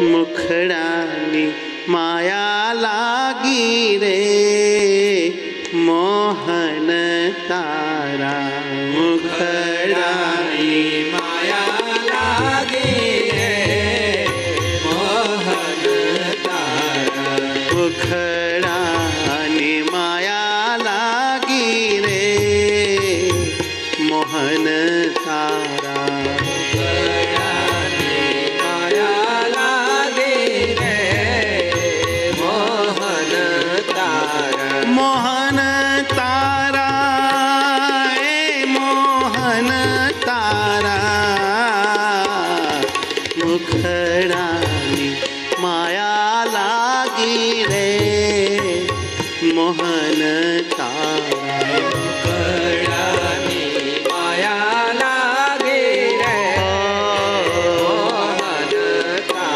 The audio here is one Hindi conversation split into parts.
मुखड़ानी माया लागी रे मोहन तारा मुखड़ानी माया लागी रे मोहन तारा मुखड़ानी माया लागी रे मोहन तारा मुखड़ानी माया लागी रे मोहन तारा मुखड़ानी माया लागी रे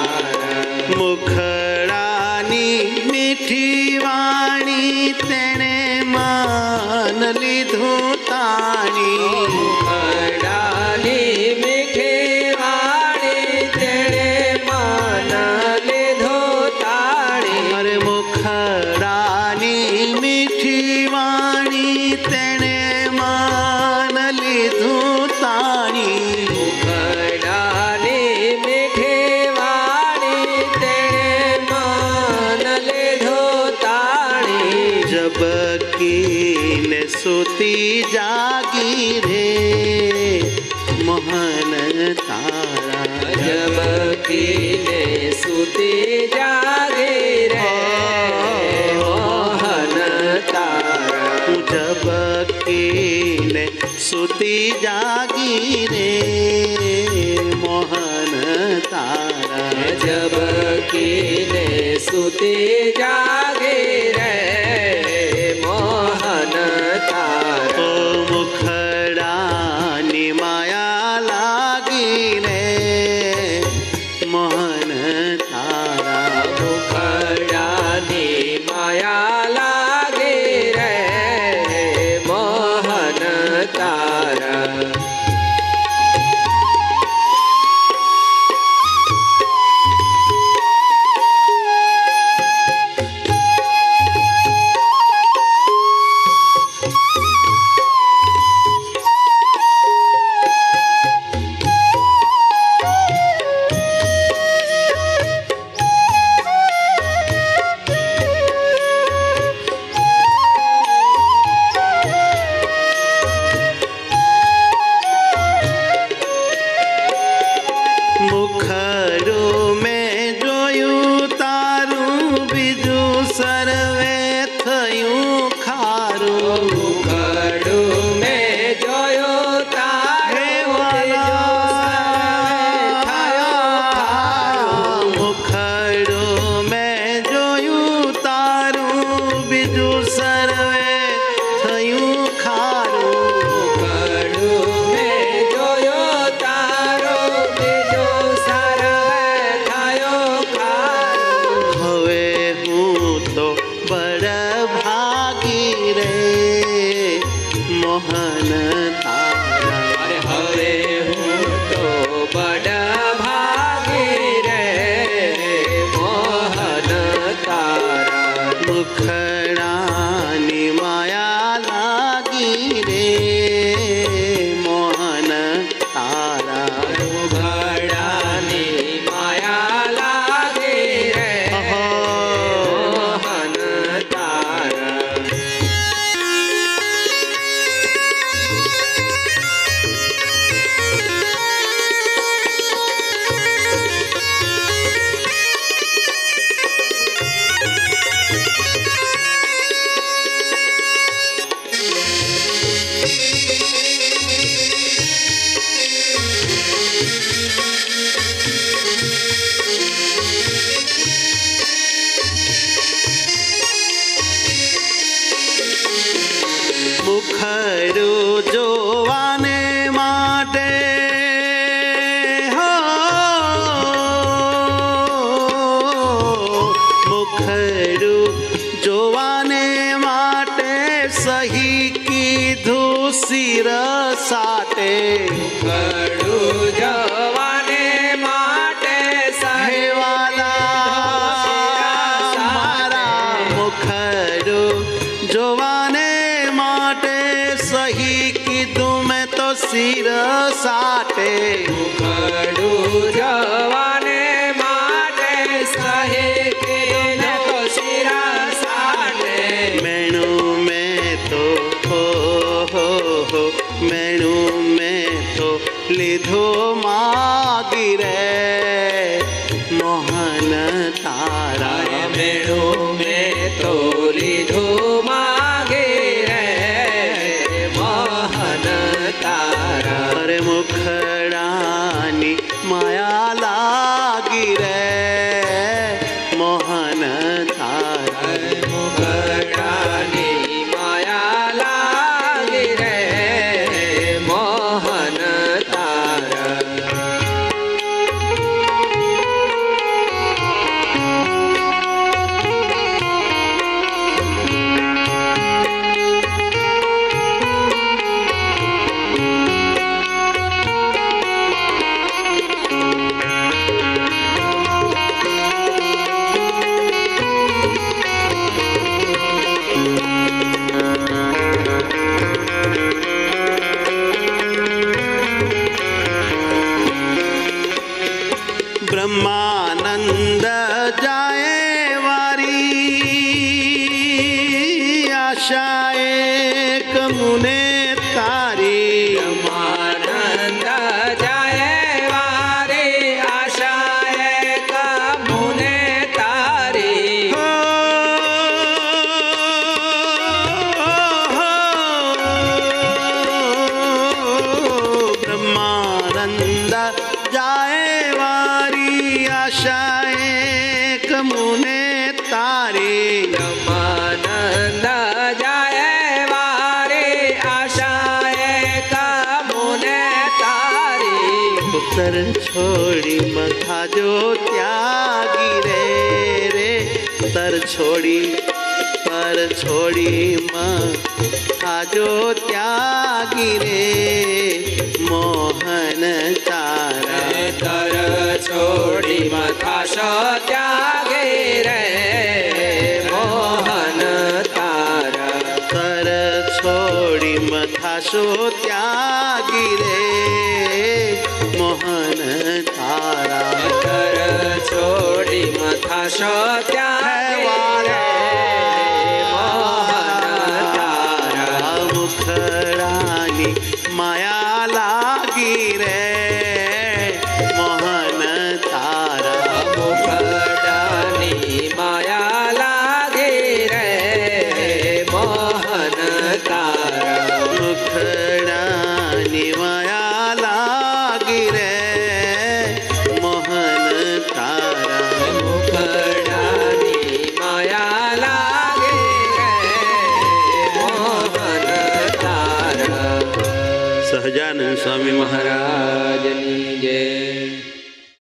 मोहन तारा मुखड़ानी मीठी वाणी तेने मान लीधो ताणी मुखड़ानी मीठी सुती जागी रे मोहन तारा जब कीने सुती जागी रे मोहन तारा जब कीने सुती जागी रे मोहन तारा जब कीने सुती जागी रे मोहन तारा मुखड़ानी माया लागी रे मोहन तारा मुखड़ानी माया लागी रे मोहन तारा वीर साटे उखड़ू जवाने माटे सहे केने तो शिरा साटे मेणू में तो हो मेणू में तो लीधो मागी रे मोहन तारा मेणू में तो लीधो मुखड़ानी माया लागी रे मोहन तारा मुखड़ानी माया लागी रे मोहन तारा। ब्रह्मानंद जाए वारी आशाए कमुने तारी ब्रह्मानंद जाए वारी आशाए कमुने तारी हो ब्रह्मानंद जाए आशाएं कमुने तारे ब्रह्मानंद जाए वारे आशाएं कमुने तारे पुत्र छोड़ी मथा जो त्यागी रे पर छोड़ी मथा जो त्यागी रे मोहन तारा तर छोड़ी मथा सो त्यागे रे मोहन तारा तर छोड़ी मथा सो त्यागी रे मोहन तारा तर छोड़ी मथा सो त्यागे रे मोहन तारा मुखड़ानी माया लागी रे मोहन तारा मुखड़ानी माया लागी रे मोहन तारा मुखड़ानी माया लागी रे मोहन तारा मुखड़ानी माया लागी रे मोहन तारा। सहजानंद स्वामी महाराज की जय।